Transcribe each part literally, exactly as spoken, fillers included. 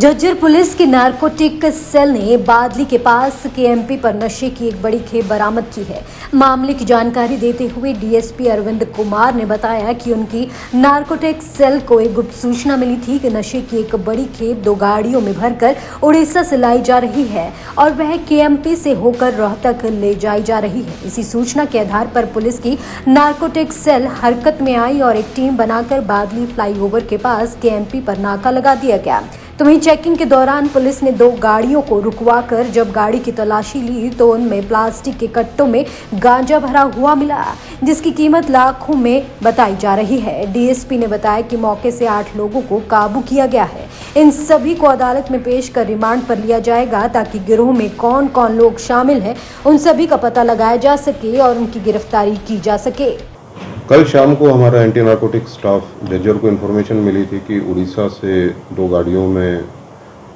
Jhajjar police की narcotic cell ने बादली के पास के एम पी पर नशे की एक बड़ी खेप बरामद की है। मामले की जानकारी देते हुए डीएसपी अरविंद कुमार ने बताया कि उनकी नार्कोटिक सेल को एक गुप्त सूचना मिली थी कि नशे की एक बड़ी खेप दो गाड़ियों में भरकर उड़ीसा से लाई जा रही है और वह के एम पी से होकर रोहतक ले जाई जा रही है। इसी सूचना के आधार पर पुलिस की नार्कोटिक सेल हरकत में आई और एक टीम बनाकर बादली फ्लाईओवर के पास के एम पी पर नाका लगा दिया गया। तो वहीं चेकिंग के दौरान पुलिस ने दो गाड़ियों को रुकवाकर जब गाड़ी की तलाशी ली तो उनमें प्लास्टिक के कट्टों में गांजा भरा हुआ मिला, जिसकी कीमत लाखों में बताई जा रही है। डीएसपी ने बताया कि मौके से आठ लोगों को काबू किया गया है। इन सभी को अदालत में पेश कर रिमांड पर लिया जाएगा ताकि गिरोह में कौन कौन लोग शामिल हैं उन सभी का पता लगाया जा सके और उनकी गिरफ्तारी की जा सके। कल शाम को हमारा एंटी नार्कोटिक स्टाफ झज्जर को इन्फॉर्मेशन मिली थी कि उड़ीसा से दो गाड़ियों में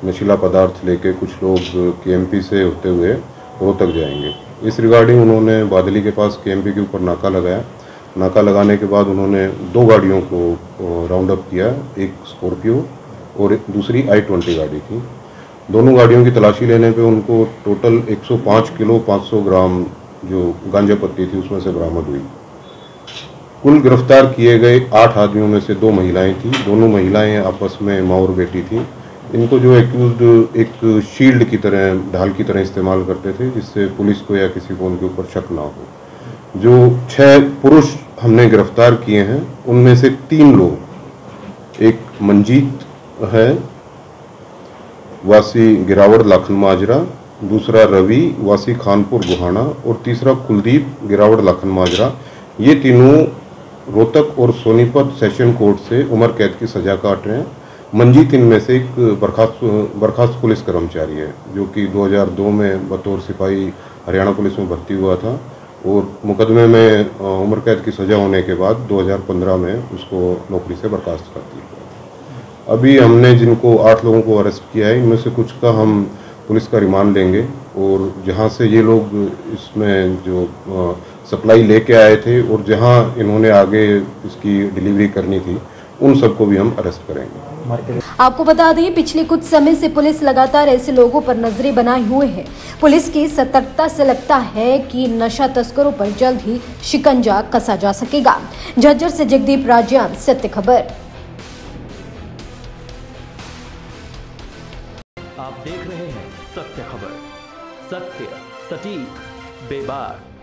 नशीला पदार्थ लेके कुछ लोग केएमपी से होते हुए रोहतक जाएंगे। इस रिगार्डिंग उन्होंने बादली के पास केएमपी के ऊपर नाका लगाया। नाका लगाने के बाद उन्होंने दो गाड़ियों को राउंड अप किया, एक स्कोरपियो और दूसरी आई ट्वेंटी गाड़ी थी। दोनों गाड़ियों की तलाशी लेने पर उनको टोटल एक सौ पाँच किलो पाँच सौ ग्राम जो गांजा पत्ती थी उसमें से बरामद हुई। कुल गिरफ्तार किए गए आठ आदमियों में से दो महिलाएं थी। दोनों महिलाएं आपस में माँ और बेटी थी। इनको जो एक्यूज्ड एक शील्ड की तरह ढाल की तरह इस्तेमाल करते थे जिससे पुलिस को या किसी को उनके ऊपर शक ना हो। जो छह पुरुष हमने गिरफ्तार किए हैं उनमें से तीन लोग, एक मंजीत है वासी गिरावड़ लखन माजरा, दूसरा रवि वासी खानपुर गुहाना और तीसरा कुलदीप गिरावड़ लखन माजरा, ये तीनों रोहतक और सोनीपत सेशन कोर्ट से उम्र कैद की सजा काट रहे हैं। मंजीत इनमें से एक बर्खास्त बर्खास्त पुलिस कर्मचारी है जो कि दो हज़ार दो में बतौर सिपाही हरियाणा पुलिस में भर्ती हुआ था और मुकदमे में उम्र कैद की सज़ा होने के बाद दो हज़ार पंद्रह में उसको नौकरी से बर्खास्त कर दिया। अभी हमने जिनको आठ लोगों को अरेस्ट किया है इनमें से कुछ का हम पुलिस का रिमांड लेंगे और जहाँ से ये लोग इसमें जो सप्लाई लेके आए थे और जहां इन्होंने आगे इसकी डिलीवरी करनी थी उन सबको भी हम अरेस्ट करेंगे। आपको बता दें पिछले कुछ समय से पुलिस लगातार ऐसे लोगों पर नजरें बनाए हुए है। पुलिस की सतर्कता से लगता है कि नशा तस्करों पर जल्द ही शिकंजा कसा जा सकेगा। झज्जर से जगदीप राजान, सत्य खबर। आप देख रहे हैं सत्य खबर, सत्य सटीक बेबाक।